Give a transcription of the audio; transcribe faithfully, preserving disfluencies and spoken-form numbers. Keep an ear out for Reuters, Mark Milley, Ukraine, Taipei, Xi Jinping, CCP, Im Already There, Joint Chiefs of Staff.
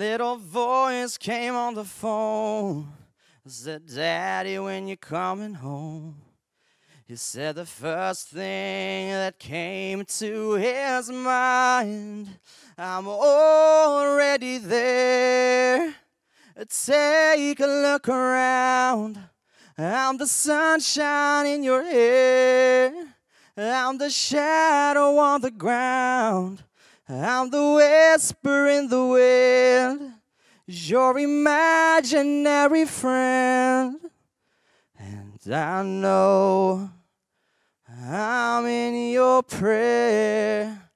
little voice came on the phone. I said, Daddy, when you're coming home. He said the first thing that came to his mind, I'm already there. Take a look around. I'm the sunshine in your hair. I'm the shadow on the ground. I'm the whisper in the wind. Your imaginary friend. And I know I'm in your prayer.